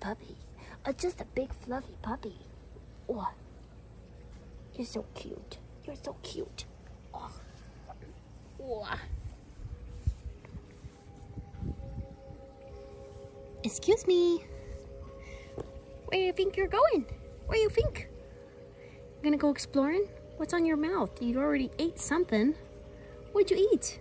puppy. Just a big fluffy puppy. Oh, you're so cute. You're so cute. Oh. Oh. Excuse me. Where do you think you're going? Where do you think? You're gonna go exploring? What's on your mouth? You already ate something. What'd you eat?